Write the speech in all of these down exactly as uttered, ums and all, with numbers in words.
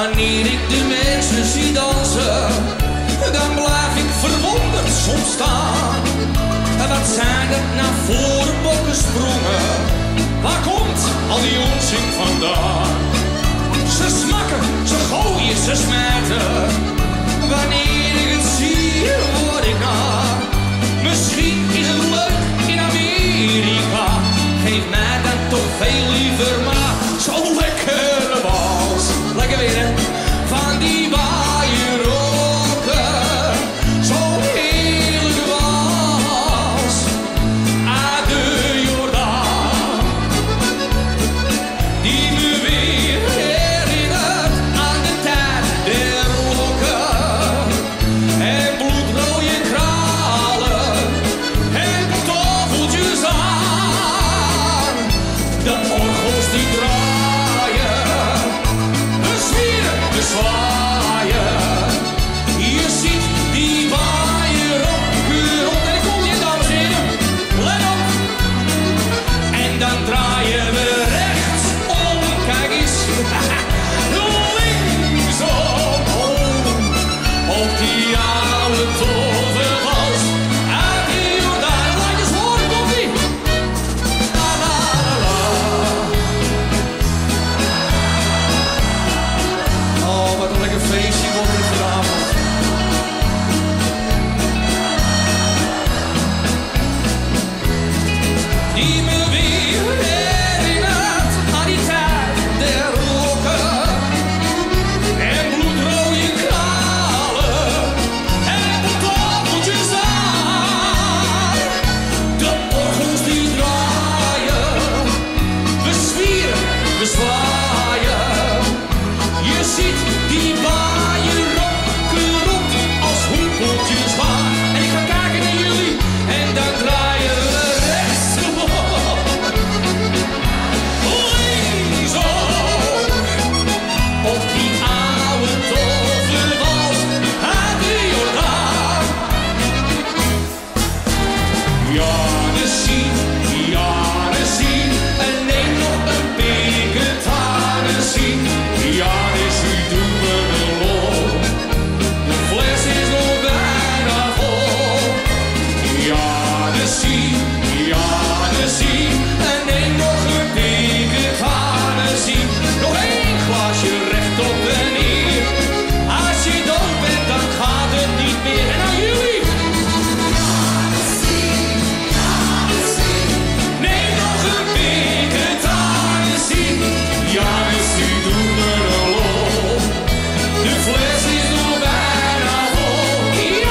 Wanneer ik de mensen zie dansen, dan blijf ik verwonderd soms staan. Wat zijn dat nou voor bokken sprongen? Waar komt al die onzin vandaan? Ze smakken, ze gooien, ze smijten. Wanneer ik het zie, word ik naar. Misschien is het leuk in Amerika. Geef mij dan toch veel liever maar zo'n lekkere wals. Lekker weer, hè? Van die waaier roken, zo'n heerlijke wals aan de Jordaan. Die me weer herinnert aan de tijd der lokken. En bloedrooie kralen en kartoffeltjes aan. De orgels die draaien, de zwieren, de zwaaien. Je ziet die waaier op, keur op. En ik kom je, dames en heren, let op. En dan draaien we rechtsom, kijk eens. Linksom, oh, op die oude toverwals uit de Jordaan. Laat eens horen, komt-ie. La, la, la, la. Oh, wat een lekker feestje wordt dit vanavond. Die me weer herinnert aan die tijd der rokken. En bloedrode kralen en kartoffeltjes aan. De orgels die draaien, we zwieren, we zwaaien. Je ziet die waaien rokken rond als hoepeltjes waar. En ik ga kijken naar jullie en dan draaien we rechtsomhoog. Linksom, op die oude toverwals uit de Jordaan. Janessie, Janessie, en neem nog een pik het Hanessie. Janessie, doe me een lol, de fles is nog bijna vol. Janessie, Janessie, en neem nog een pik het Hanessie. Nog één glaasje rechtop en neer. Als je dood bent, dan gaat het niet meer. En aan jullie. Neem nog een pik het Hanessie. Janessie, doe me een lol, de fles is nog bijna vol. Ja.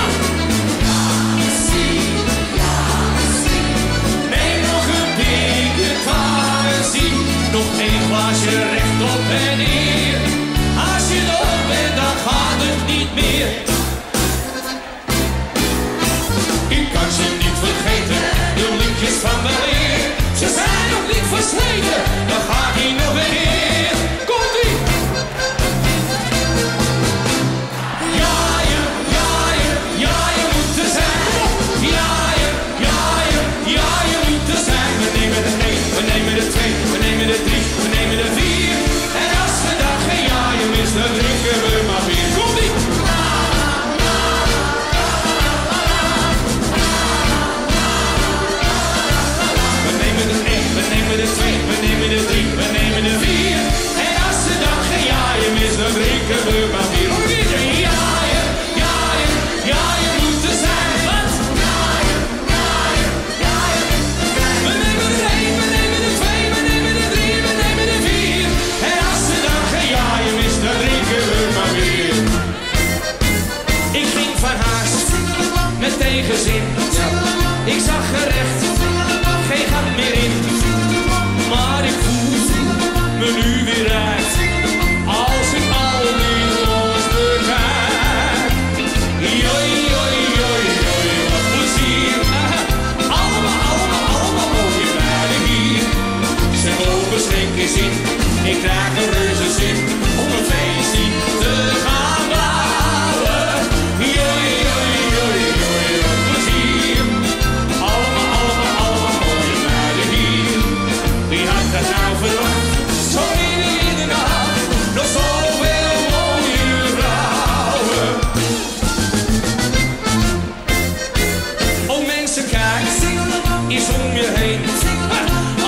is om je heen.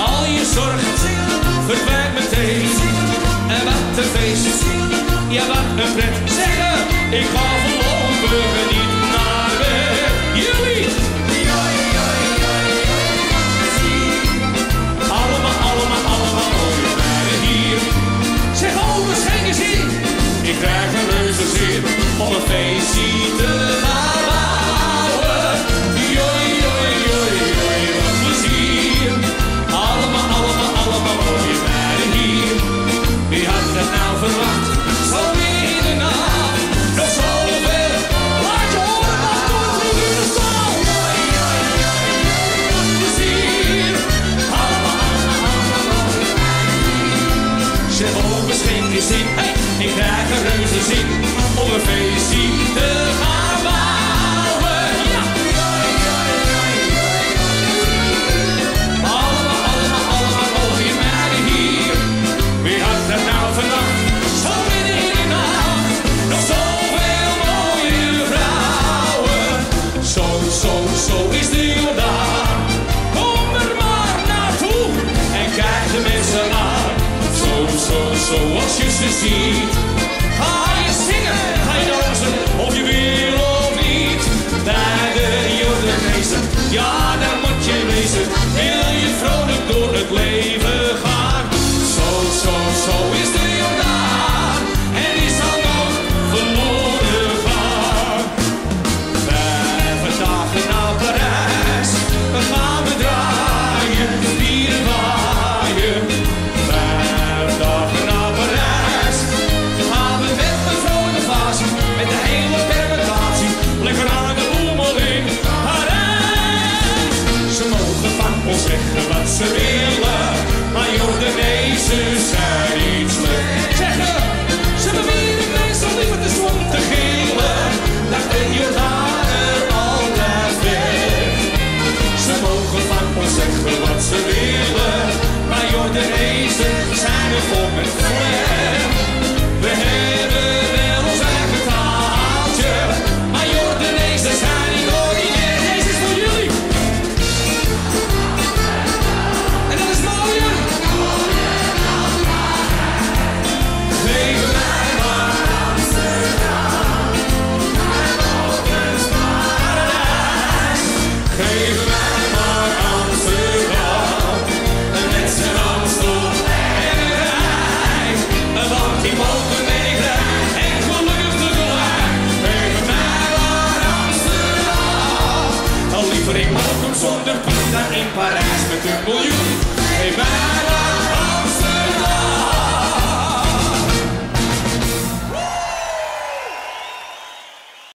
Al je zorgen verdwijnt meteen. En wat een feest, ja wat een pret. Zeggen, ik ga voorlopig niet naar weg. Jullie! Allemaal, allemaal, allemaal mooie meiden hier. Zeg, oh, we zijn eens hier. Ik krijg een reuze zin om een feestje te bouwen. Joi, joi, joi, joi, wat plezier. Allemaal, allemaal, allemaal mooie meiden hier. Wie had dat nou verwacht? Zo weer in de nacht. Nog zo ver. Laat je horen, maar kom voor u de staan. Joi, joi, joi, joi, wat plezier. Allemaal, allemaal, allemaal mooie meiden hier. Zeg, oh, misschien is dit. Ik krijg een reuze zin om een feestje te gaan bouwen. Ja. Allemaal, allemaal, allemaal mooie meiden hier. Wie had dat nou vannacht? Zo midden in de nacht. Nog zoveel mooie vrouwen. Zo, zo, zo is de Jordaan. Kom er maar naartoe en kijk de mensen aan. Zo, zo, zoals je ze ziet. Ga je zingen, ga je dansen, of je wil of niet. Bij de Jordanezen, ja daar moet je wezen. Wil je vrolijk door het leven gaan. Zo, zo, zo is de Jordaan. En is al nooit verloren gaan. Vijf dagen naar Parijs, we gaan bedraaien, bieren waaien. Ze mogen van ons zeggen wat ze willen.